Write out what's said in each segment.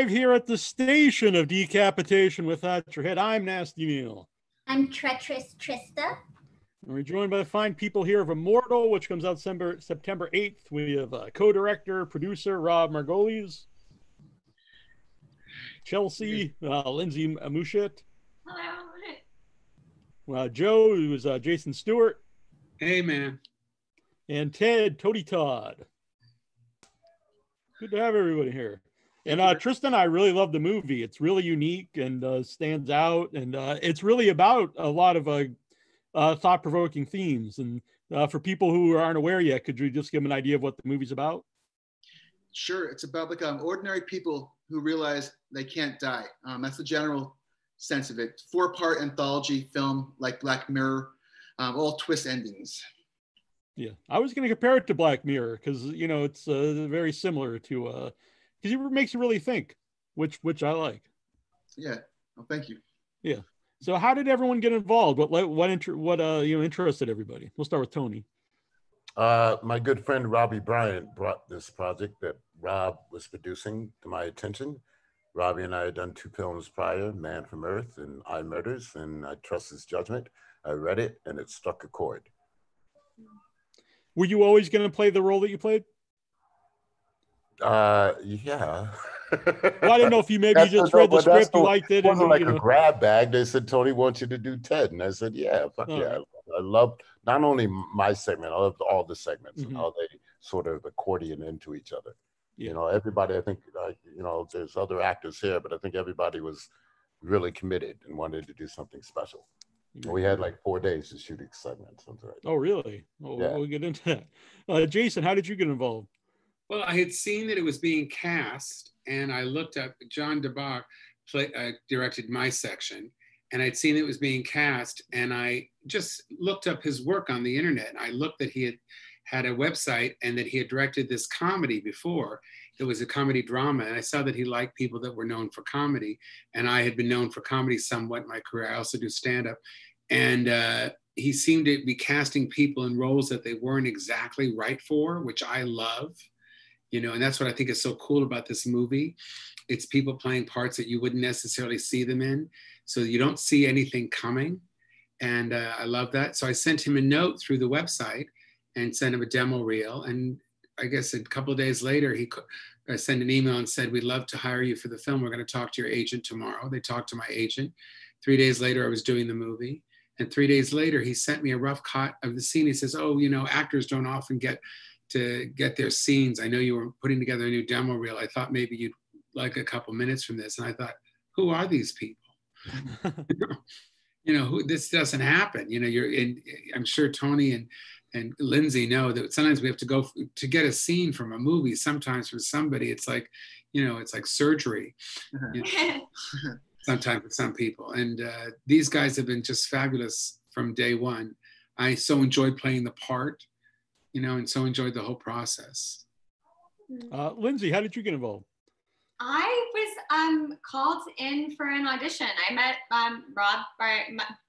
live here at the station of Decapitation Without Your Head. I'm Nasty Neal. I'm Treacherous Trista. And we're joined by the fine people here of Immortal, which comes out September 8th. We have co-director, producer, Rob Margolies. Chelsea, Lindsay Mushett. Hello. Well, Joe, who is Jason Stuart. Hey, man. And Ted, Tony Todd. Good to have everybody here. And Trista and I really love the movie. It's really unique and stands out. And it's really about a lot of thought-provoking themes. And for people who aren't aware yet, could you just give them an idea of what the movie's about? Sure. It's about like ordinary people who realize they can't die. That's the general sense of it. Four-part anthology film like Black Mirror, all twist endings. Yeah, I was going to compare it to Black Mirror because, you know, it's very similar to, because it makes you really think, which I like. Yeah, well, thank you. Yeah. So how did everyone get involved? What interested everybody? We'll start with Tony. My good friend Robbie Bryant brought this project that Rob was producing to my attention. Robbie and I had done two films prior, Man from Earth and Eye Murders, and I trust his judgment. I read it and it struck a chord. Were you always going to play the role that you played? Yeah. Well, I don't know if you read the script, you liked it. It wasn't like a grab bag. They said, Tony wants you to do Ted. And I said, yeah, fuck yeah. I loved not only my segment, I loved all the segments and how they sort of accordion into each other. You know, everybody, I think, you know, there's other actors here, but I think everybody was really committed and wanted to do something special. Yeah. We had like 4 days to shoot a segment, something like that. Oh, really? Well, yeah. We'll get into that. Jason, how did you get involved? Well, I had seen that it was being cast, and I looked up, John DeBarge directed my section, and I'd seen it was being cast, and I just looked up his work on the internet. I looked that he had a website and that he had directed this comedy before. It was a comedy drama, and I saw that he liked people that were known for comedy, and I had been known for comedy somewhat in my career. I also do stand-up, and he seemed to be casting people in roles that they weren't exactly right for, which I love, you know, and that's what I think is so cool about this movie. It's people playing parts that you wouldn't necessarily see them in, so you don't see anything coming, and I love that. So I sent him a note through the website and sent him a demo reel. And I guess a couple of days later, he sent an email and said, we'd love to hire you for the film. We're going to talk to your agent tomorrow. They talked to my agent. 3 days later, I was doing the movie. And 3 days later, he sent me a rough cut of the scene. He says, oh, you know, actors don't often get their scenes. I know you were putting together a new demo reel. I thought maybe you'd like a couple minutes from this. And I thought, who are these people? You know, this doesn't happen. You know, I'm sure Tony and Lindsay know that sometimes we have to go to get a scene from a movie, sometimes from somebody. It's like, you know, it's like surgery, you know, sometimes with some people. And these guys have been just fabulous from day one. I so enjoyed playing the part, you know, and so enjoyed the whole process. Lindsay, how did you get involved? I was called in for an audition. I met Rob,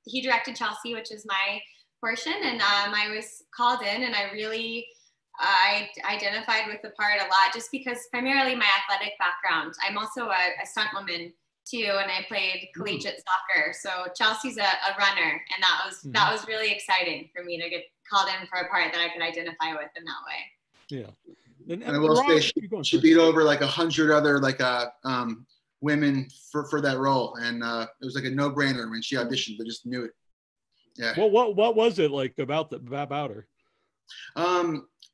he directed Chelsea, which is my portion, and I was called in, and I really identified with the part a lot, just because primarily my athletic background. I'm also a stunt woman too, and I played collegiate soccer. So Chelsea's a runner, and that was really exciting for me to get called in for a part that I could identify with in that way. Yeah, and I will say she beat over like 100 other women for that role, and it was like a no-brainer when she auditioned. But just knew it. Yeah. Well, what was it like about her?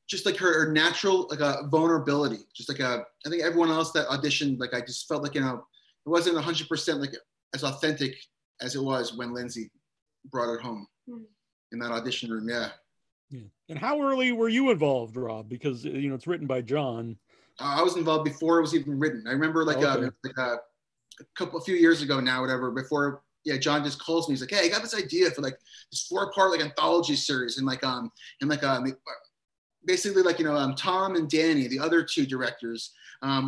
Just like her natural vulnerability. Just like I think everyone else that auditioned, like I just felt like, you know, it wasn't 100% like as authentic as it was when Lindsay brought it home in that audition room. Yeah. Yeah. And how early were you involved, Rob? Because you know it's written by John. I was involved before it was even written. I remember a few years ago now, whatever, before. Yeah, John just calls me. He's like, "Hey, I got this idea for like this 4-part like anthology series, and Tom and Danny, the other two directors,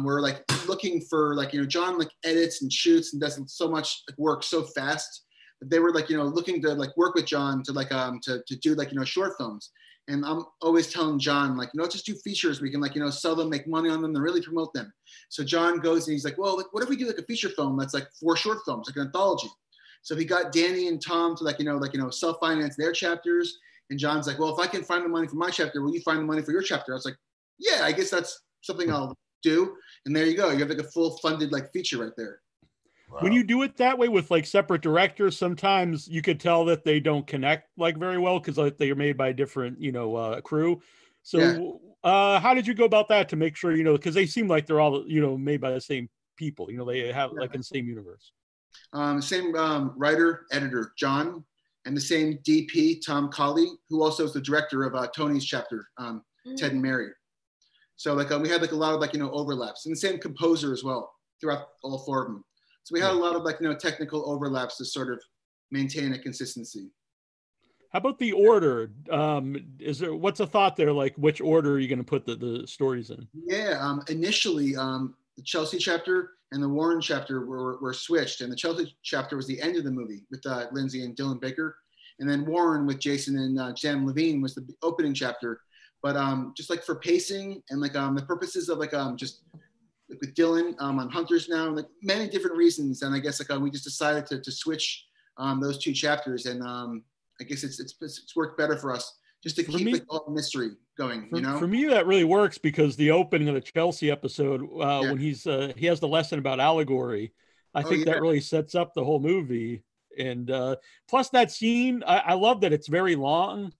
were like looking for like, you know, John like edits and shoots and does so much work so fast they were like, you know, looking to like work with John to like to do like, you know, short films. And I'm always telling John, like, you know, just do features. We can like, you know, sell them, make money on them, and really promote them. So John goes and he's like, well, like, what if we do like a feature film that's like 4 short films, like an anthology? So he got Danny and Tom to like, you know, self-finance their chapters. And John's like, well, if I can find the money for my chapter, will you find the money for your chapter? I was like, yeah, I guess that's something I'll do. And there you go. You have like a full funded like feature right there. Wow. When you do it that way with like separate directors, sometimes you could tell that they don't connect like very well because like, they are made by different, you know, crew. So yeah. How did you go about that to make sure, you know, because they seem like they're all, you know, made by the same people, you know, they have like in the same universe. Same writer, editor, John, and the same DP, Tom Colley, who also is the director of Tony's chapter, Ted and Mary. So like we had like a lot of like, you know, overlaps, and the same composer as well throughout all 4 of them. So we had a lot of like, you know, technical overlaps to sort of maintain a consistency. How about the order? Is there, what's a thought there? Like which order are you going to put the stories in? Yeah, initially the Chelsea chapter and the Warren chapter were switched, and the Chelsea chapter was the end of the movie with Lindsay and Dylan Baker, and then Warren with Jason and Sam Levine was the opening chapter. But just like for pacing and like the purposes of like just like with Dylan on Hunters now, like many different reasons, and I guess like we just decided to switch those 2 chapters, and I guess it's worked better for us just to keep like, all the mystery going. You know, for me that really works because the opening of the Chelsea episode when he's he has the lesson about allegory, I think that really sets up the whole movie, and plus that scene, I love that it's very long.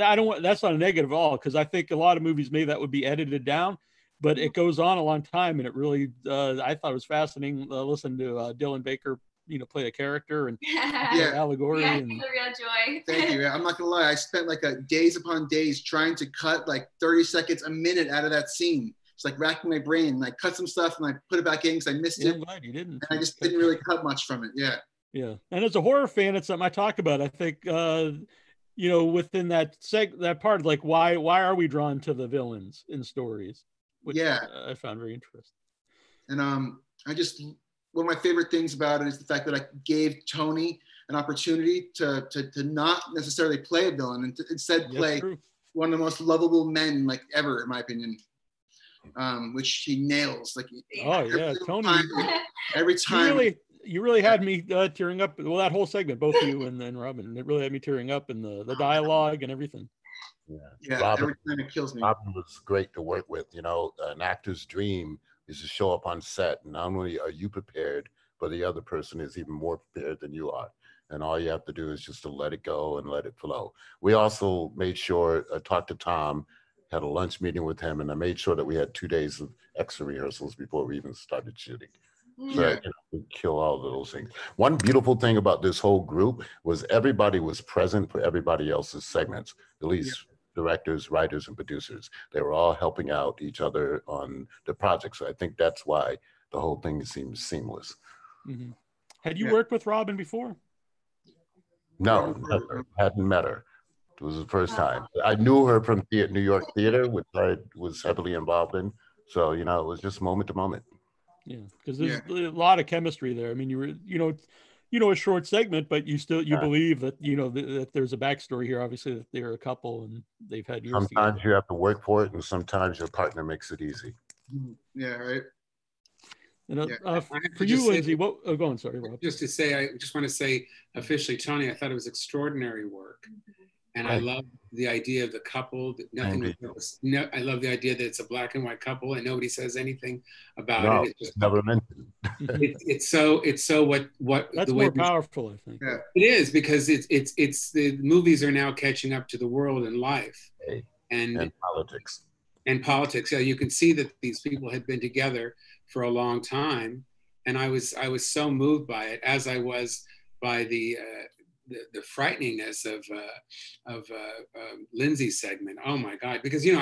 I don't want, that's not a negative at all, because I think a lot of movies maybe that would be edited down, but it goes on a long time, and it really I thought it was fascinating to listen to Dylan Baker, you know, play the character and allegory. Yeah, and... it's a real joy. Thank you. I'm not gonna lie, I spent like days upon days trying to cut like 30 seconds, a minute out of that scene. It's like racking my brain, like cut some stuff and I put it back in because I missed it. I'm glad you didn't. And I just didn't really cut much from it. Yeah. Yeah. And as a horror fan, it's something I talk about. I think you know, within that that part, like why are we drawn to the villains in stories, which I found very interesting. And I just, one of my favorite things about it is the fact that I gave Tony an opportunity to not necessarily play a villain and to instead play one of the most lovable men like ever, in my opinion, which he nails. Like Tony, every time. You really had me tearing up. Well, that whole segment, both you and Robin, it really had me tearing up, and the dialogue and everything. Yeah, yeah. Robin, every time it kills me. Robin was great to work with. You know, an actor's dream is to show up on set, and not only are you prepared, but the other person is even more prepared than you are. And all you have to do is just to let it go and let it flow. We also made sure, talked to Tom, had a lunch meeting with him, and I made sure that we had 2 days of extra rehearsals before we even started shooting. So I, you know, kill all of those things. One beautiful thing about this whole group was everybody was present for everybody else's segments, at least directors, writers, and producers. They were all helping out each other on the project. So I think that's why the whole thing seems seamless. Mm-hmm. Had you worked with Robin before? No, never. Hadn't met her. It was the first time. I knew her from New York theater, which I was heavily involved in. So, you know, it was just moment to moment. Yeah, because there's a lot of chemistry there. I mean, you know, a short segment, but you still believe that you know that there's a backstory here. Obviously, that they're a couple and they've had years. Sometimes you have to work for it, and sometimes your partner makes it easy. Yeah, right. And for you, Lindsay, what? Oh, go on, sorry, Rob. Just to say, I just want to say officially, Tony, I thought it was extraordinary work, and I love the idea of the couple. That nothing was, no, I love the idea that it's a black and white couple, and nobody says anything about it. It's just never mentioned. it's so what that's the way more powerful, I think. Yeah. It is, because it's the movies are now catching up to the world and life and politics. And politics. So you can see that these people had been together for a long time, and I was so moved by it, as I was by the frighteningness of Lindsay's segment. Oh my God! Because you know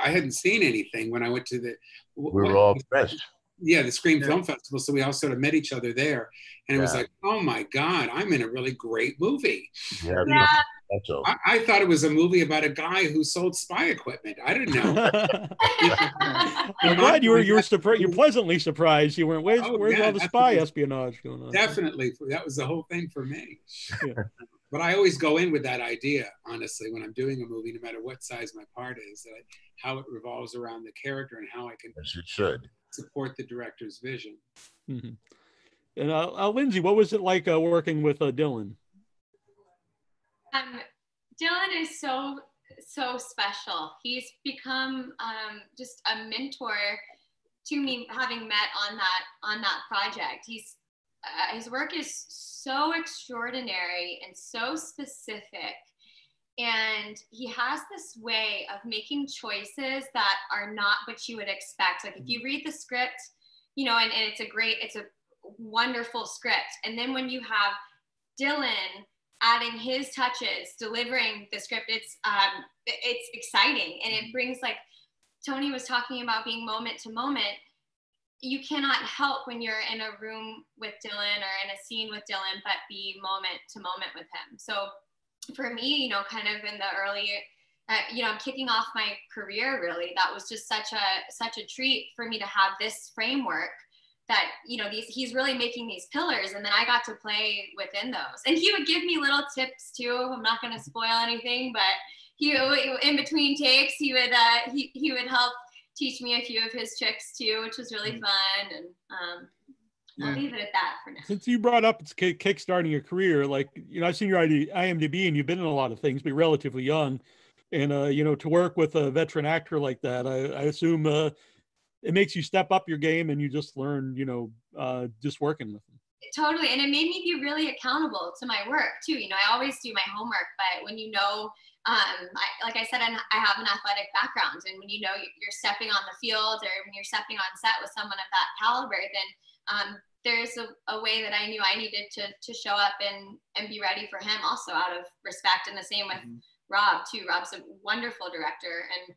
I hadn't seen anything when I went to the. We were all fresh. Yeah, the Scream Film Festival. So we all sort of met each other there. And it was like, oh my God, I'm in a really great movie. Yeah. I thought it was a movie about a guy who sold spy equipment. I didn't know. I'm glad you were pleasantly surprised. You weren't, where's all the spy espionage going on? Definitely. That was the whole thing for me. Yeah. But I always go in with that idea, honestly, when I'm doing a movie, no matter what size my part is, that how it revolves around the character and how I can support the director's vision. Mm-hmm. And Lindsay, what was it like working with Dylan? Dylan is so special. He's become just a mentor to me, having met on that project. His work is so extraordinary and so specific, and he has this way of making choices that are not what you would expect. Like if you read the script, you know, and it's a wonderful script, and then when you have Dylan adding his touches, delivering the script, it's exciting, and it brings, like Tony was talking about, being moment to moment. You cannot help when you're in a room with Dylan or in a scene with Dylan, but be moment to moment with him. So for me, you know, kind of in the early, you know, kicking off my career, really, that was just such a treat for me to have this framework that, you know, he's really making these pillars, and then I got to play within those. And he would give me little tips too. I'm not going to spoil anything, but he, in between takes, he would help teach me a few of his tricks too, which was really fun. And I'll leave it at that for now. Since you brought up kickstarting your career, like, you know, I've seen your IMDb and you've been in a lot of things, but you're relatively young. And, you know, to work with a veteran actor like that, I assume it makes you step up your game, and you just learn, you know, just working with them. Totally. And it made me be really accountable to my work too. You know, I always do my homework, but when you know, like I said, I have an athletic background, and when you know you're stepping on the field, or when you're stepping on set with someone of that caliber, then there's a way that I knew I needed to show up and be ready for him also, out of respect. And the same with Rob too. Rob's a wonderful director and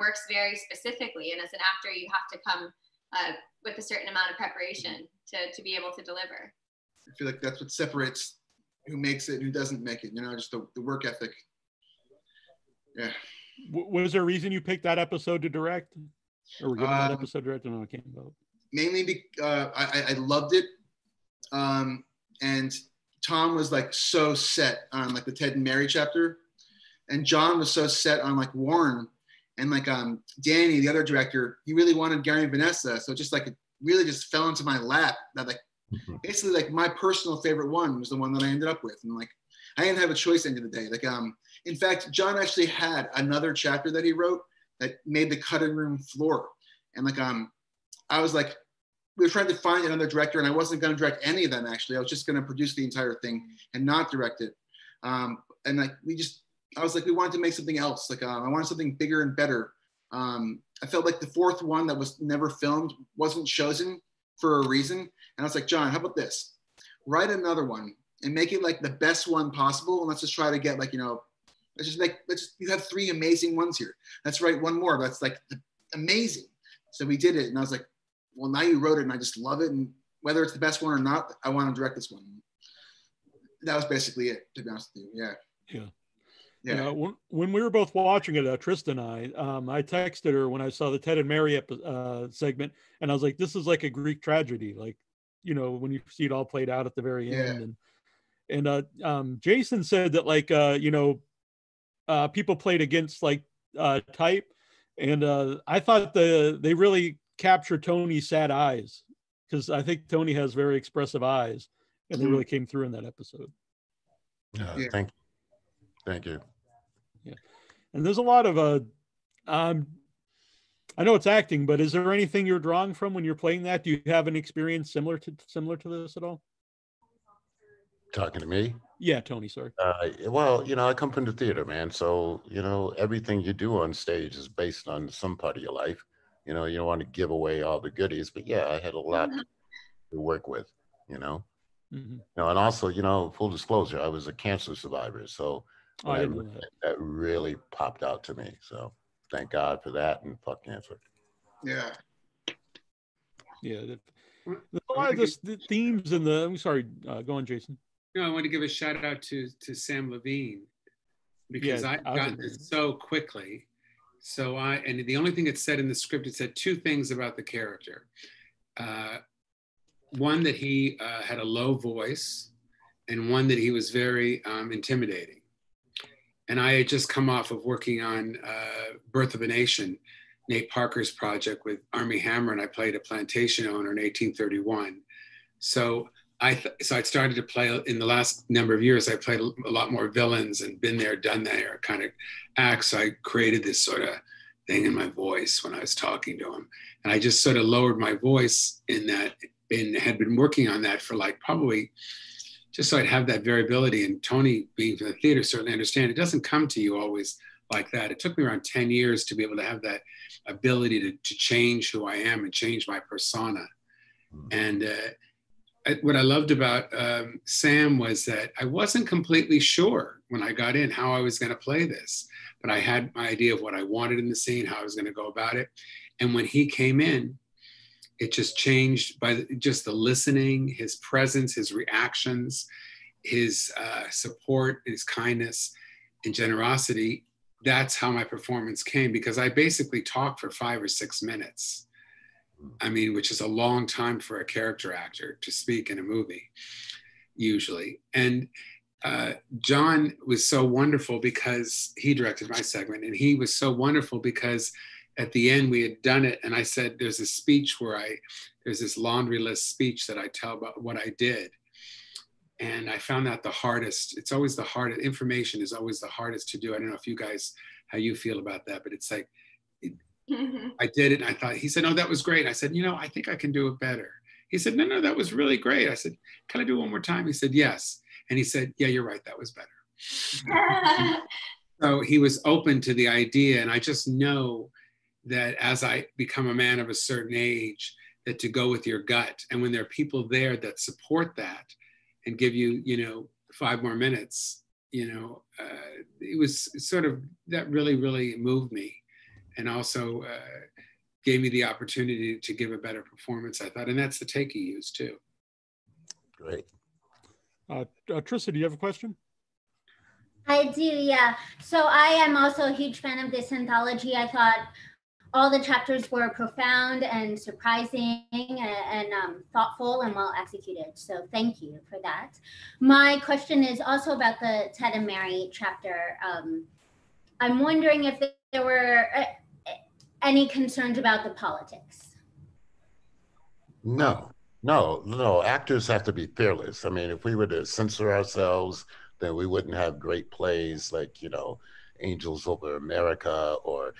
works very specifically. And as an actor, you have to come with a certain amount of preparation to be able to deliver. I feel like that's what separates who makes it and who doesn't make it, you know, just the work ethic. Yeah. Was there a reason you picked that episode to direct? Or were given that episode directed? No, I can't vote. Mainly because I loved it. And Tom was like so set on like the Ted and Mary chapter. And John was so set on like Warren. And like Danny, the other director, he really wanted Gary and Vanessa. So just like it really just fell into my lap. That like basically like my personal favorite one was the one that I ended up with. And like I didn't have a choice at the end of the day. Like in fact, John actually had another chapter that he wrote that made the cutting room floor. And like, I was like, we were trying to find another director, and I wasn't going to direct any of them, actually. I was just going to produce the entire thing and not direct it. And like, I was like, we wanted to make something else. Like, I wanted something bigger and better. I felt like the fourth one that was never filmed wasn't chosen for a reason. And I was like, John, how about this? Write another one and make it like the best one possible. And let's just try to get like, you know, you have three amazing ones here. Let's write one more. That's like amazing. So we did it. And I was like, well, now you wrote it and I just love it. And whether it's the best one or not, I want to direct this one. That was basically it, to be honest with you. Yeah. Yeah. Yeah. When we were both watching it, Trista and I texted her when I saw the Ted and Mary segment. And I was like, this is like a Greek tragedy. Like, you know, when you see it all played out at the very end. And Jason said that like, you know, people played against like type, and I thought they really captured Tony's sad eyes, because I think Tony has very expressive eyes, and they really came through in that episode. Yeah. Thank you. Yeah, and there's a lot of I know it's acting, but is there anything you're drawing from when you're playing that? Do you have an experience similar to this at all? Talking to me? Yeah, Tony, sorry. Well, you know, I come from the theater, man. So, you know, everything you do on stage is based on some part of your life. You know, you don't want to give away all the goodies. But, yeah, I had a lot to work with, you know. You know, and also, you know, full disclosure, I was a cancer survivor. So that really popped out to me. So thank God for that, and fuck cancer. Yeah. Yeah, a lot of the themes in the. I'm sorry, go on, Jason. No, I want to give a shout out to Sam Levine, because yeah, I got this so quickly. So and the only thing it said in the script, it said two things about the character. One, that he had a low voice, and one, that he was very intimidating. And I had just come off of working on Birth of a Nation, Nate Parker's project with Armie Hammer, and I played a plantation owner in 1831. So I'd started to play, in the last number of years, I played a lot more villains and been there, done there kind of acts. So I created this sort of thing in my voice when I was talking to him. And I just sort of lowered my voice in that, and had been working on that for like probably, just so I'd have that variability. And Tony, being from the theater, certainly understand it doesn't come to you always like that. It took me around 10 years to be able to have that ability to change who I am and change my persona. And what I loved about Sam was that I wasn't completely sure when I got in how I was going to play this, but I had my idea of what I wanted in the scene, how I was going to go about it. And when he came in, it just changed by just the listening, his presence, his reactions, his support, his kindness and generosity. That's how my performance came, because I basically talked for 5 or 6 minutes. I mean, which is a long time for a character actor to speak in a movie, usually. And John was so wonderful, because he directed my segment, and he was so wonderful because at the end, we had done it, and I said, there's a speech where there's this laundry list speech that I tell about what I did. And I found that the hardest, it's always the hardest, information is always the hardest to do. I don't know if you guys, how you feel about that, but it's like, I did it, and I thought, he said, no, that was great. I said, you know, I think I can do it better. He said, no, that was really great. I said, can I do it one more time? He said, yes. And he said, yeah, you're right, that was better. So he was open to the idea, and I just know that as I become a man of a certain age, that to go with your gut. And when there are people there that support that and give you, 5 more minutes, it was sort of, that really, really moved me. And also gave me the opportunity to give a better performance, I thought. And that's the take he used too. Great. Trista, do you have a question? I do, yeah. So I am also a huge fan of this anthology. I thought all the chapters were profound and surprising and thoughtful and well executed. So thank you for that. My question is also about the Ted and Mary chapter. I'm wondering if there were any concerns about the politics. No. Actors have to be fearless. I mean, if we were to censor ourselves, then we wouldn't have great plays like, Angels Over America, or,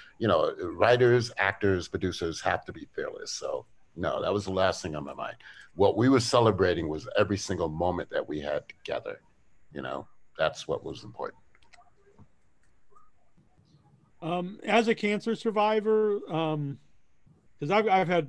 writers, actors, producers have to be fearless. So no, that was the last thing on my mind. What we were celebrating was every single moment that we had together. That's what was important. As a cancer survivor, because I've had,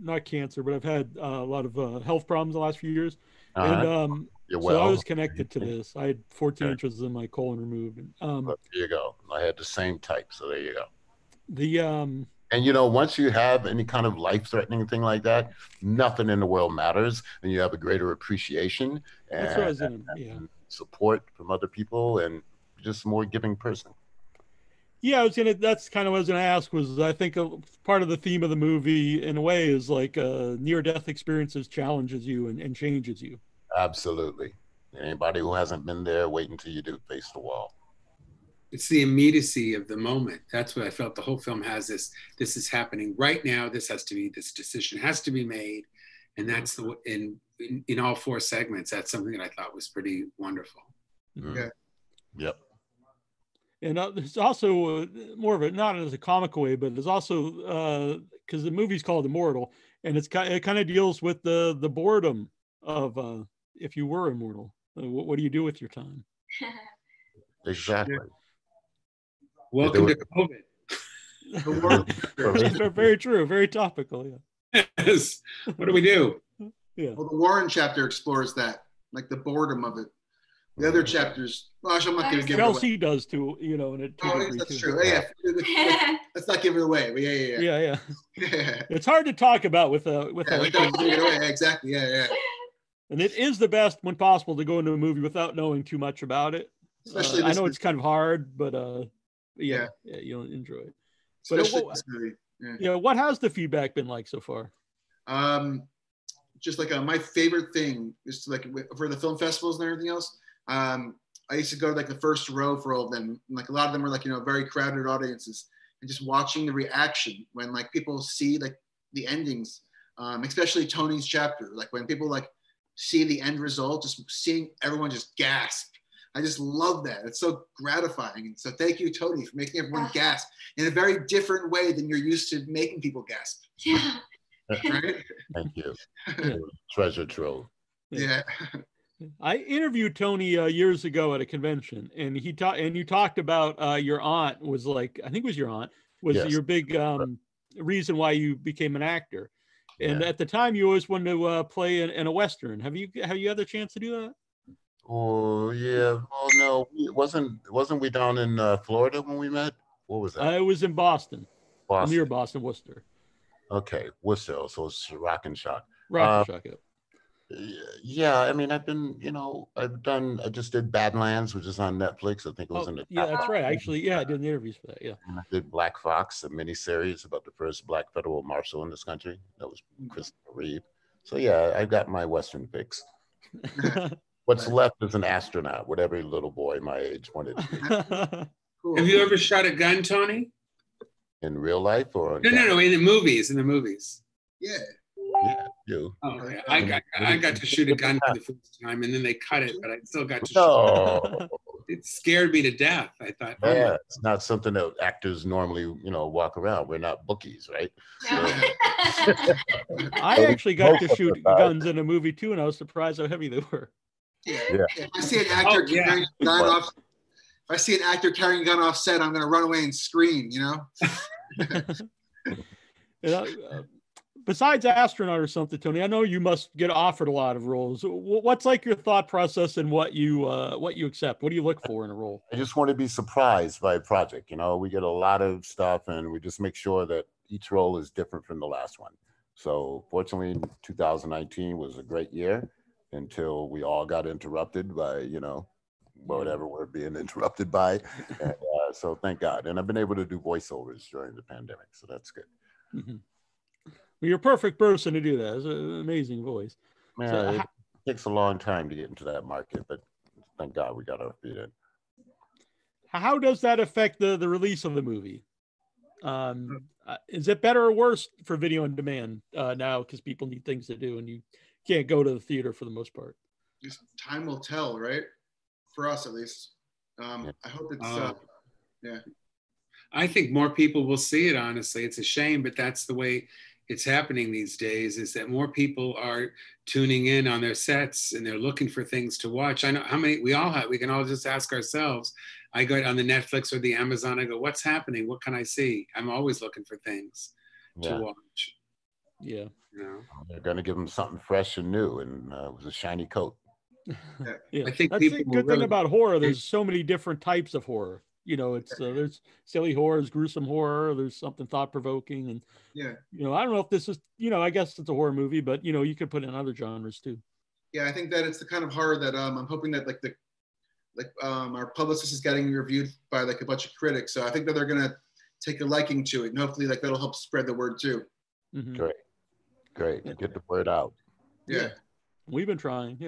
not cancer, but I've had a lot of health problems the last few years. And so I was connected to this. I had 14 inches in my colon removed. There you go. I had the same type, so there you go. And once you have any kind of life-threatening thing like that, nothing in the world matters, and you have a greater appreciation and support from other people, and just a more giving person. Yeah, that's kind of what I was going to ask, was I think part of the theme of the movie in a way is like near-death experiences challenges you and changes you. Absolutely. Anybody who hasn't been there, wait until you do face the wall. It's the immediacy of the moment. That's what I felt the whole film has. This is happening right now. This decision has to be made. And that's in all 4 segments, that's something that I thought was pretty wonderful. Mm-hmm. Yeah. Yep. And it's also more of a, not as a comical way, but it's also, because the movie's called Immortal, and it kind of deals with the boredom of if you were immortal. What do you do with your time? Exactly. Welcome to COVID. Very true, very topical, yeah. Yes. What do we do? Yeah. Well, the Warren chapter explores that, like the boredom of it. The other chapters, gosh, I'm not going to give it away. Chelsea does too, you know, and it. Oh, yes, that's true. Yeah, yeah. Let's not give it away. But yeah. It's hard to talk about without giving it away. Exactly. Yeah. And it is the best when possible to go into a movie without knowing too much about it. Especially, I know it's kind of hard, but yeah, you'll enjoy it. Especially but this movie. Yeah. You know, what has the feedback been like so far? Just like my favorite thing is to, like, for the film festivals and everything else. I used to go to like the first row for all of them. And, like, a lot of them were like, you know, very crowded audiences, and just watching the reaction when like people see like the endings, especially Tony's chapter. Like when people like see the end result, just seeing everyone just gasp. I just love that. It's so gratifying. And so thank you, Tony, for making everyone gasp in a very different way than you're used to making people gasp. Yeah. Right? Thank you. Yeah. Treasure trove. Yeah. I interviewed Tony years ago at a convention, and you talked about your aunt was like, I think it was your aunt, was your big reason why you became an actor. And at the time you always wanted to play in a Western. Have you had the chance to do that? Oh yeah. Oh no, wasn't we down in Florida when we met? What was that? I was in Boston. Near Boston, Worcester. Okay, Worcester. So it's Rock and Shock. Rock and Shock. Yeah, I mean, I just did Badlands, which is on Netflix. I think it was in the. Yeah, that's right. Actually, yeah, I did the interviews for that. Yeah. And I did Black Fox, a miniseries about the first Black federal marshal in this country. That was Christopher Reeve. So yeah, I got my Western fix. What's left is an astronaut, whatever little boy my age wanted. Cool. Have you ever shot a gun, Tony? In real life or? No, in the movies. Yeah. Yeah, you. Oh, yeah. I got to shoot a gun for the first time, and then they cut it, but I still got to shoot it. It scared me to death. I thought, oh, yeah, it's not something that actors normally, you know, walk around. We're not bookies, right? No. So. I actually got to shoot guns in a movie too, and I was surprised how heavy they were. Yeah. If I see an actor carrying a gun off, set, I'm going to run away and scream, you know? Besides astronaut or something, Tony, I know you must get offered a lot of roles. What's like your thought process and what you accept? What do you look for in a role? I just want to be surprised by a project. You know, we get a lot of stuff, and we just make sure that each role is different from the last one. So fortunately, 2019 was a great year, until we all got interrupted by, you know, whatever we're being interrupted by. And, so thank God. And I've been able to do voiceovers during the pandemic. So that's good. Mm-hmm. Well, you're a perfect person to do that. It's an amazing voice. Man, so, it takes a long time to get into that market, but thank God we got our feet in. How does that affect the release of the movie? Is it better or worse for video on demand now? Because people need things to do, and you can't go to the theater for the most part. Just time will tell, right? For us, at least. I hope it's. Yeah. I think more people will see it. Honestly, it's a shame, but that's the way it's happening these days. Is that more people are tuning in on their sets, and they're looking for things to watch. I know how many we all have. We can all just ask ourselves. I go on the Netflix or the Amazon. I go, what's happening? What can I see? I'm always looking for things to watch. Yeah. You know? They're going to give them something fresh and new, and it was a shiny coat. Yeah. I think that's the good thing about horror. There's so many different types of horror. You know, it's there's silly horror, there's gruesome horror, there's something thought-provoking, and you know, I don't know if this is, you know, I guess it's a horror movie, but you know, you could put in other genres too. Yeah, I think that it's the kind of horror that I'm hoping that our publicist is getting reviewed by like a bunch of critics, so I think that they're gonna take a liking to it, and hopefully like that'll help spread the word too. Mm-hmm. Great, get the word out. Yeah. We've been trying,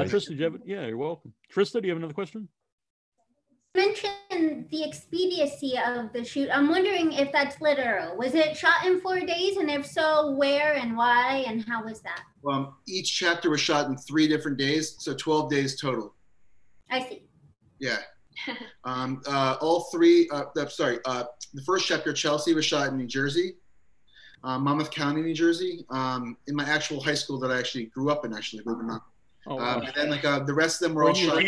Trista, you're welcome. Trista, do you have another question? You mentioned the expediency of the shoot. I'm wondering if that's literal. Was it shot in 4 days? And if so, where and why and how was that? Each chapter was shot in 3 different days, so 12 days total. I see. Yeah. The first chapter, Chelsea, was shot in New Jersey. Monmouth County, New Jersey, in my actual high school that I actually grew up in, believe it or not. Oh, wow. And then the rest of them were all shot.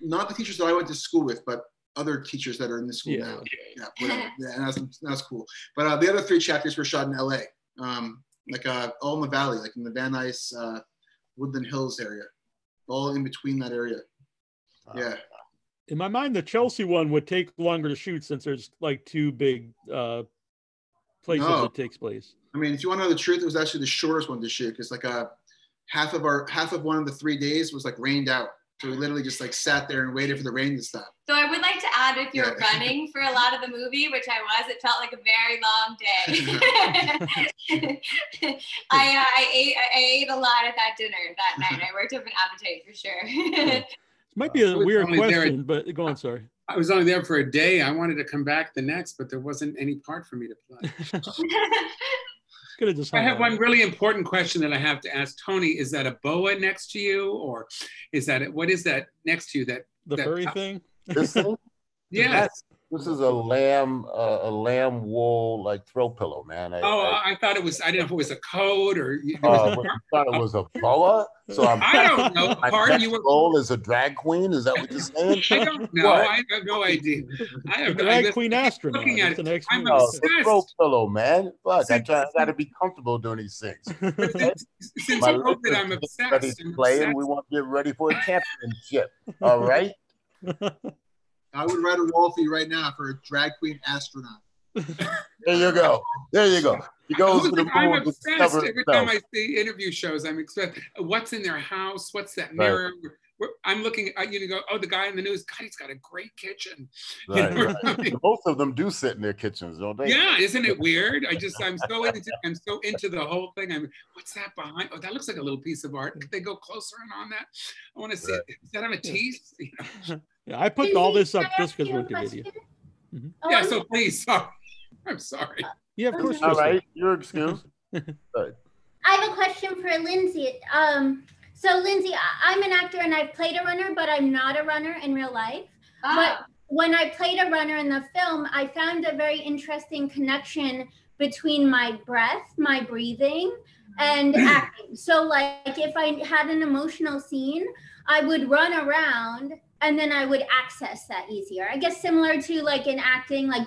Not the teachers that I went to school with, but other teachers that are in the school now. Yeah, and that's cool. But the other 3 chapters were shot in LA, all in the valley, like in the Van Nuys, Woodland Hills area. all in between that area. Yeah. In my mind, the Chelsea one would take longer to shoot since there's like two big places that takes place. I mean, if you want to know the truth, it was actually the shortest one to shoot because like half of one of the 3 days was like rained out. So we literally just like sat there and waited for the rain to stop. So I would like to add, if you're running for a lot of the movie, which I was, it felt like a very long day. I ate a lot at that dinner that night. I worked up an appetite for sure. It might be a weird question, but go on, sorry. I was only there for a day. I wanted to come back the next, but there wasn't any part for me to play. I have one really important question that I have to ask Tony. Is that a boa next to you, or is that what is that next to you? That furry thing? This thing? Yes. This is a lamb wool like throw pillow, man. I thought it was. I didn't know if it was a coat or. I thought it was a boa. So I don't know. Pardon you. Role as a drag queen? Is that what you're saying? I don't know. I have no idea. I have drag queen astronaut. Looking at it, I'm obsessed. Throw pillow, man. Fuck, I got to be comfortable doing these things. Since you know that I'm obsessed. Ready to play, and we want to get ready for a championship. All right. I would write a role for you right now for a drag queen astronaut. There you go. There you go. He goes to the moon. I'm obsessed. Every time I see interview shows, I'm obsessed. What's in their house? What's that mirror? Right. I'm looking at you and go, oh, the guy in the news, God, he's got a great kitchen. Right, you know right. I mean? Most of them do sit in their kitchens, don't they? Yeah, isn't it weird? I'm so into the whole thing. I mean, what's that behind? Oh, that looks like a little piece of art. Could they go closer in on that? I want to see. Right. Is that on a tease? You know? Yeah, I put all this up just because we're doing video. Yeah, so please, sorry. I'm sorry. Yeah, of course. All right, you're excused. Sorry. I have a question for Lindsay. So Lindsay, I'm an actor and I've played a runner, but I'm not a runner in real life. Oh. But when I played a runner in the film, I found a very interesting connection between my breath, my breathing, and acting. So like if I had an emotional scene, I would run around and then I would access that easier. I guess similar to like in acting, like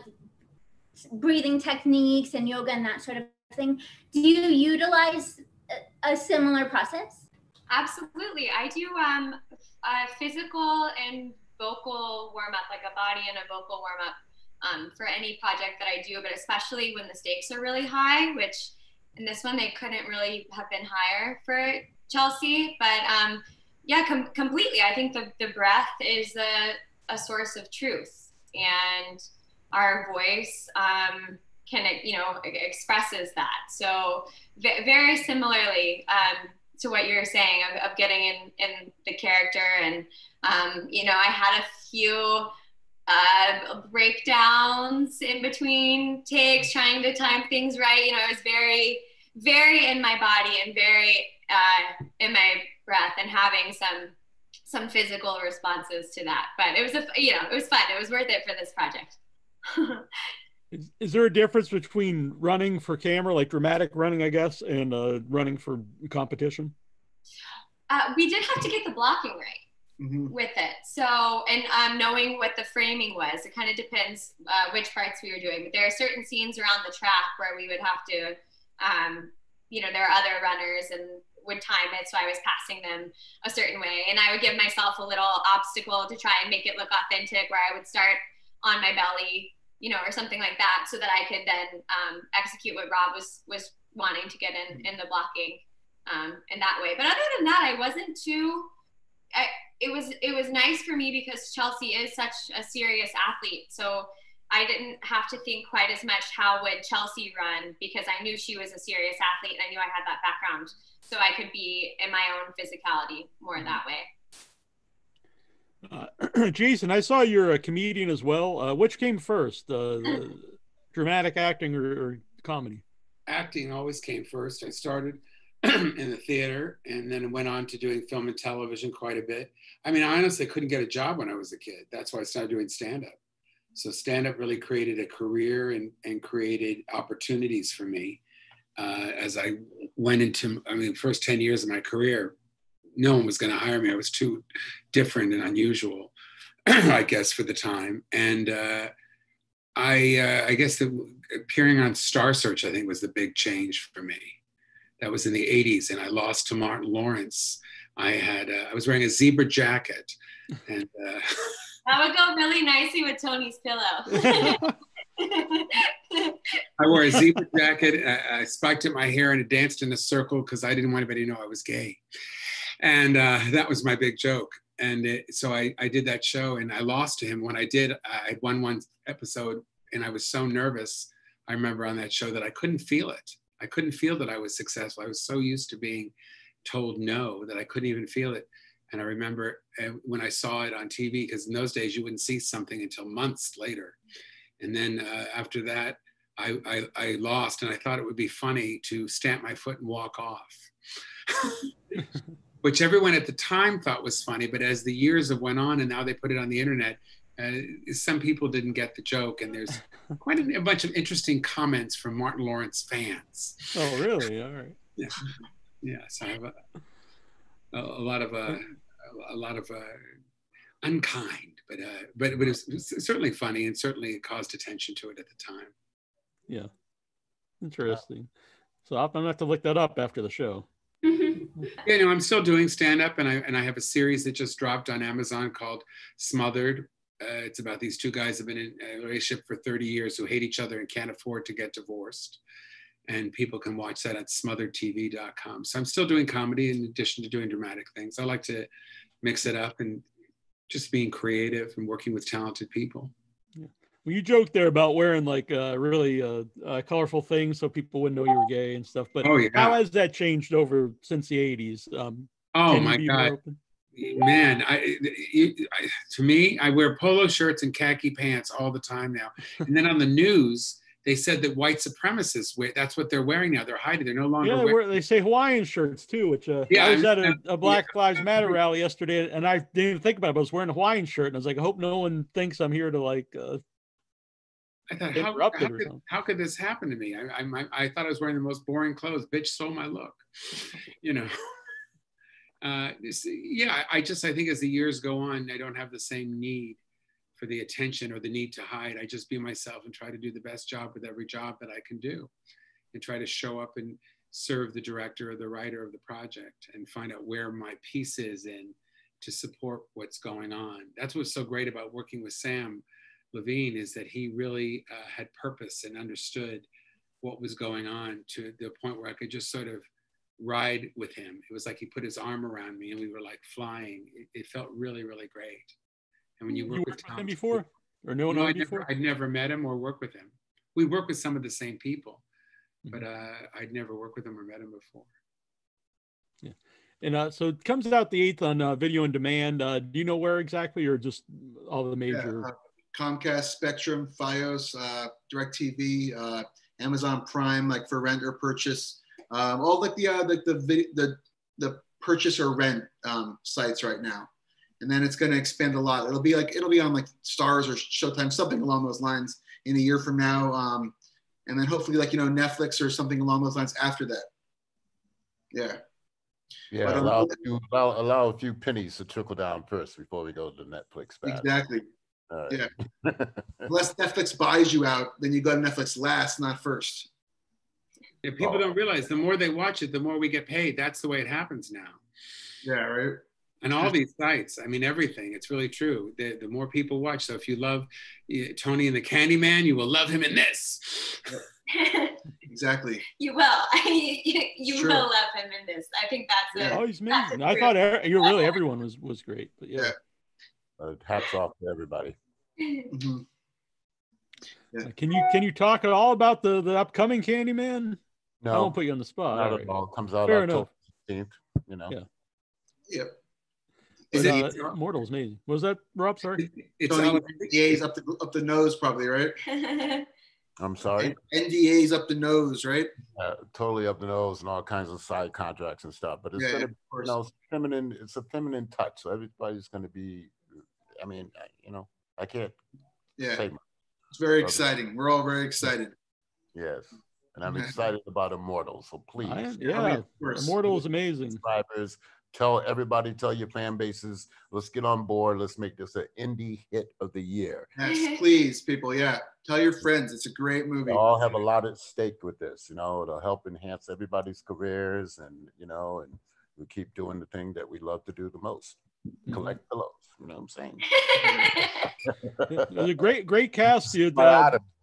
breathing techniques and yoga and that sort of thing. Do you utilize a similar process? Absolutely. I do a physical and vocal warm-up, like a body and a vocal warm-up for any project that I do, but especially when the stakes are really high, which in this one, they couldn't really have been higher for Chelsea, but yeah, completely. I think the breath is a source of truth, and our voice expresses that. So very similarly to what you're saying of getting in the character, and I had a few breakdowns in between takes, trying to time things right. You know, I was very, very in my body and very in my breath, and having some physical responses to that. But it was it was fun. It was worth it for this project. Is there a difference between running for camera, like dramatic running, I guess, and running for competition? We did have to get the blocking right. Mm-hmm. With it. So, and knowing what the framing was, it kind of depends which parts we were doing. But there are certain scenes around the track where we would have to, there are other runners and would time it. So I was passing them a certain way. And I would give myself a little obstacle to try and make it look authentic, where I would start on my belly, or something like that, so that I could then execute what Rob was wanting to get in the blocking in that way. But other than that, I wasn't too... It was nice for me because Chelsea is such a serious athlete. So I didn't have to think quite as much how would Chelsea run, because I knew she was a serious athlete and I knew I had that background. So I could be in my own physicality more that way. Jason, I saw you're a comedian as well. Which came first, the dramatic acting or comedy? Acting always came first. I started in the theater, and then went on to doing film and television quite a bit. I mean, I honestly couldn't get a job when I was a kid. That's why I started doing stand-up. So stand-up really created a career and created opportunities for me. As I went into, the first 10 years of my career, no one was going to hire me. I was too different and unusual, I guess, for the time. And I guess appearing on Star Search, I think, was the big change for me. That was in the 80s, and I lost to Martin Lawrence I had I was wearing a zebra jacket, and that would go really nicely with Tony's pillow. I wore a zebra jacket. I spiked up my hair and danced in a circle because I didn't want anybody to know I was gay, and that was my big joke. And so I did that show, and I lost to him. When I did, I won one episode, and I was so nervous. I remember on that show that I couldn't feel it. I couldn't feel that I was successful. I was so used to being told no that I couldn't even feel it. And I remember when I saw it on TV, because in those days you wouldn't see something until months later. And then after that, I lost, and I thought it would be funny to stamp my foot and walk off. Which everyone at the time thought was funny, but as the years went on and now they put it on the internet, some people didn't get the joke. And there's quite a bunch of interesting comments from Martin Lawrence fans. Oh, really? All right. Yeah. Yeah. So I have a lot of unkind, but it was certainly funny, and certainly it caused attention to it at the time. Yeah. Interesting. So I'm gonna have to look that up after the show. Yeah, no, I'm still doing stand-up, and I have a series that just dropped on Amazon called Smothered. It's about these two guys who have been in a relationship for 30 years who hate each other and can't afford to get divorced. And people can watch that at smotheredtv.com. So I'm still doing comedy in addition to doing dramatic things. I like to mix it up and just being creative and working with talented people. Yeah. Well, you joked there about wearing like really colorful things so people wouldn't know you were gay and stuff. But how has that changed over since the 80s? Oh my God, man! To me, I wear polo shirts and khaki pants all the time now. And then on the news, they said that white supremacists that's what they're wearing now. They're hiding. They're no longer. Yeah, they say Hawaiian shirts too. Which I was at a Black Lives Matter rally yesterday, and I didn't even think about it. But I was wearing a Hawaiian shirt, and I was like, I hope no one thinks I'm here to like. I thought, how could this happen to me? I thought I was wearing the most boring clothes. Bitch stole my look, you know. I think as the years go on, I don't have the same need for the attention or the need to hide. I just be myself and try to do the best job with every job that I can do, and try to show up and serve the director or the writer of the project and find out where my piece is in to support what's going on. That's what's so great about working with Sam Levine, is that he really had purpose and understood what was going on to the point where I could just sort of ride with him. It was like he put his arm around me and we were like flying. It felt really, really great. And when you worked with him before? Or no, I'd never met him or worked with him. We worked with some of the same people, but I'd never worked with him or met him before. Yeah. And so it comes out the 8th on video on demand. Do you know where exactly, or just all the major... Yeah. Comcast, Spectrum, Fios, DirecTV, Amazon Prime, like for rent or purchase, all like the purchase or rent sites right now. And then it's going to expand a lot. It'll be on like Stars or Showtime, something along those lines in a year from now, and then hopefully Netflix or something along those lines after that. Yeah. Yeah, but allow a few pennies to trickle down first before we go to Netflix. Exactly. Yeah. Unless Netflix buys you out, then you go to Netflix last, not first. Yeah, people don't realize the more they watch it, the more we get paid. That's the way it happens now. Yeah, right. And all these sites, I mean, everything. It's really true. The more people watch. So if you love Tony and the Candyman, you will love him in this. Exactly. You will. You will love him in this. I think that's it. Oh, he's amazing. I thought everyone was great. But yeah. Hats off to everybody. Mm-hmm. Yeah. Can you talk at all about the upcoming Candyman? No, I won't put you on the spot. Not at all. Comes out October 15th. You know. Yeah. Yep. Is it Immortal? Amazing. Was that Rob? Sorry. It's NDAs up the nose, probably, right? I'm sorry. NDAs up the nose, right? Totally up the nose, and all kinds of side contracts and stuff. But it's going to be, feminine. It's a feminine touch, so everybody's going to be. I mean, I can't. Yeah, say much. It's very exciting. We're all very excited. Yes, and I'm excited about Immortal. So please, Immortal is amazing. Subscribers, tell everybody, tell your fan bases. Let's get on board. Let's make this an indie hit of the year. Yes, please, people. Yeah, tell your friends. It's a great movie. We all have a lot at stake with this. It'll help enhance everybody's careers, and we keep doing the thing that we love to do the most, collect pillows. You know what I'm saying? It was a great cast. You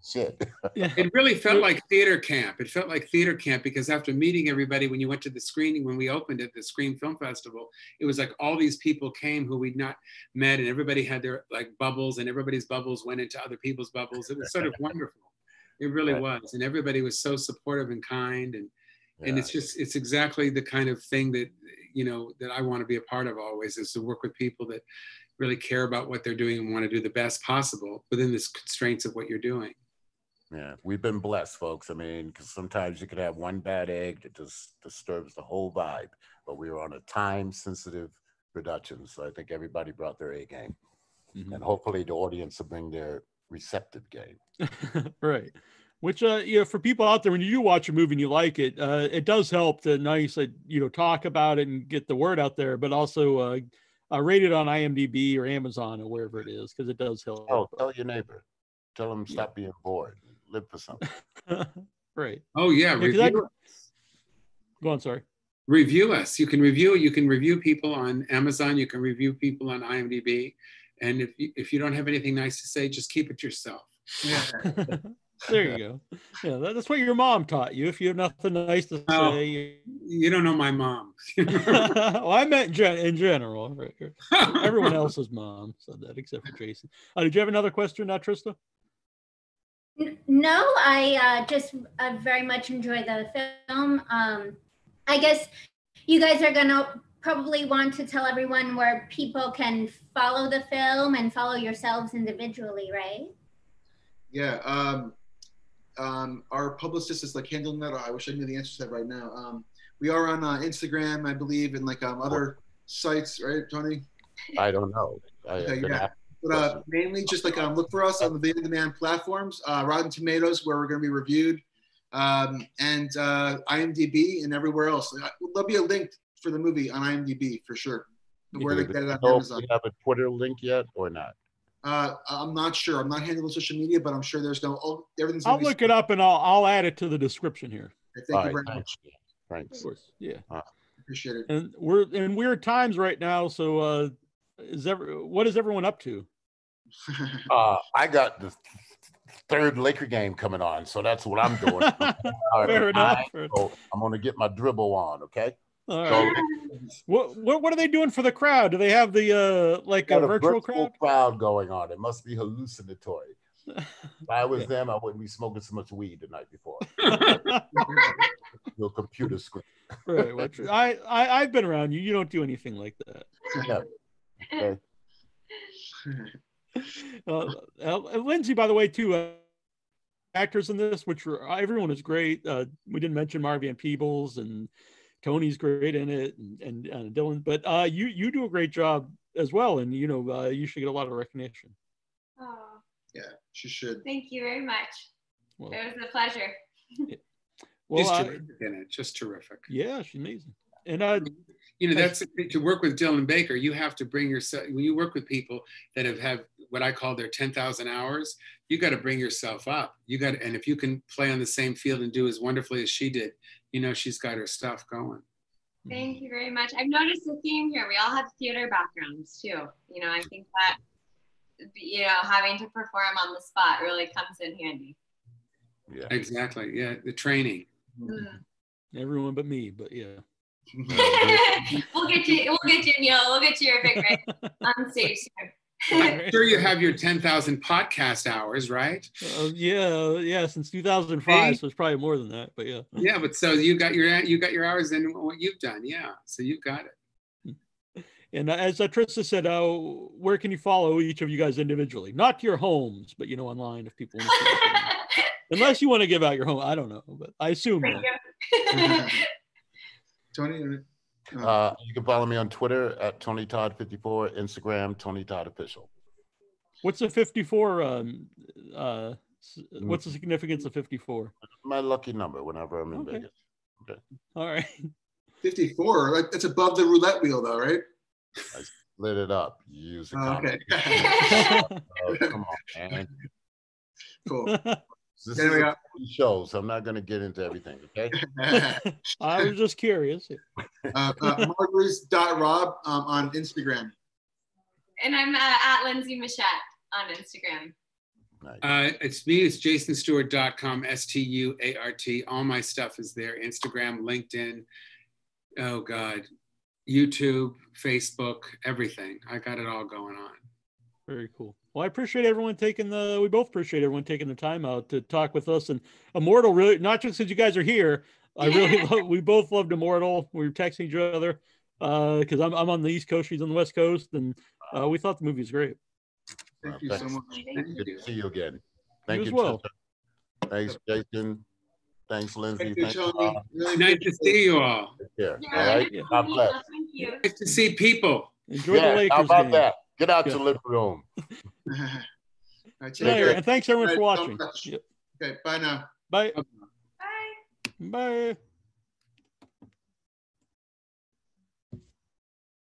shit. It really felt like theater camp. It felt like theater camp because after meeting everybody, when you went to the screening, when we opened at the Scream Film Festival, it was like all these people came who we'd not met, and everybody had their like bubbles, and everybody's bubbles went into other people's bubbles. It was sort of wonderful. It really was. And everybody was so supportive and kind, and it's just, it's exactly the kind of thing that, you know, that I want to be a part of always, is to work with people that really care about what they're doing and want to do the best possible within the constraints of what you're doing. Yeah, we've been blessed, folks. I mean, because sometimes you could have one bad egg that just disturbs the whole vibe, but we were on a time-sensitive production, so I think everybody brought their A game. Mm-hmm. And hopefully the audience will bring their receptive game. Right. Which, you know, for people out there, when you do watch a movie and you like it, it does help to nicely, you know, talk about it and get the word out there, but also rate it on IMDb or Amazon or wherever it is, because it does help. Oh, tell your neighbor. Tell them stop being bored. Live for something. Right. Oh, yeah. Go on, sorry. Review us. You can review people on Amazon. You can review people on IMDb. And if you don't have anything nice to say, just keep it yourself. Yeah. There you go. Yeah, that's what your mom taught you. If you have nothing nice to say, you don't know my mom. Well, I meant in general. Right? Everyone else's mom said that except for Jason. Did you have another question, Trista? No, I just very much enjoy the film. I guess you guys are going to probably want to tell everyone where people can follow the film and follow yourselves individually, right? Yeah. Our publicist is like handling that. I wish I knew the answer to that right now. We are on Instagram, I believe, and like other sites, right, Tony? I don't know. But mainly just like look for us on the video demand platforms, Rotten Tomatoes, where we're going to be reviewed, and IMDb and everywhere else. There'll be a link for the movie on IMDb for sure. Where they get it on Amazon. Do you have a Twitter link yet or not? I'm not sure. I'm not handling social media, but I'm sure there's everything's. I'll look it up and I'll add it to the description here. Thank you very much. Thanks. Of course. Yeah. Appreciate it. And we're in weird times right now, so. What is everyone up to? I got the third Laker game coming on, so that's what I'm doing. Fair enough. I'm going to get my dribble on, okay? All right. So, what are they doing for the crowd? Do they have the like a virtual crowd going on? It must be hallucinatory. If I was them, I wouldn't be smoking so much weed the night before. Your computer screen. Right. Well, I've been around you. You don't do anything like that. Yeah. Okay. Lindsay, by the way, too, actors in this, which were everyone is great. We didn't mention Mario Van Peebles, and Tony's great in it, and Dylan, but you do a great job as well, and you know you should get a lot of recognition. Oh yeah, she should. Thank you very much. Well, it was a pleasure. Yeah. Well, she's terrific in it, just terrific. Yeah, she's amazing. And you know, that's to work with Dylan Baker. You have to bring yourself when you work with people that have what I call their 10,000 hours. You got to bring yourself up. And if you can play on the same field and do as wonderfully as she did, you know she's got her stuff going. Thank you very much. I've noticed a theme here. We all have theater backgrounds too. You know, I think that you know having to perform on the spot really comes in handy. Yeah, exactly. Yeah, the training. Mm-hmm. Everyone but me, but yeah. We'll get you, Neil. We'll get you your big break on stage. I'm sure you have your 10,000 podcast hours, right? Yeah. Since 2005, so it's probably more than that. But yeah. Yeah, but so you got your hours in what you've done, yeah. So you've got it. And as Trista said, where can you follow each of you guys individually? Not your homes, but you know, online if people want to. Unless you want to give out your home, I don't know, but I assume. Tony, you can follow me on Twitter at Tony Todd 54, Instagram Tony Todd Official. What's the 54? What's the significance of 54? My lucky number whenever I'm in Vegas. Okay. All right. 54. Like, that's above the roulette wheel, though, right? I split it up. You use a comment. Okay. Come on, man. Cool. This is a show, so I'm not going to get into everything, okay? I was just curious. Margolies.rob on Instagram. And I'm at Lindsay Mushett on Instagram. Nice. It's me, it's jasonstuart.com, S-T-U-A-R-T. All my stuff is there, Instagram, LinkedIn, oh God, YouTube, Facebook, everything. I got it all going on. Very cool. Well, I appreciate everyone taking the, we both appreciate everyone taking the time out to talk with us. And Immortal, really, not just because you guys are here, I really love, we both loved Immortal. We were texting each other because I'm on the East Coast, she's on the West Coast, and we thought the movie was great. Thank you so much. Good to see you again. Thank you. Well. Thanks, Jason. Thanks, Lindsay. Thank you, Tony. Really nice to see you all. Yeah. All right. God bless. Thank you. Nice to see people. Enjoy the Lakers game. How about that? Get out your living room. And thanks everyone for watching. Yep. Okay. Bye now. Bye. Bye. Bye.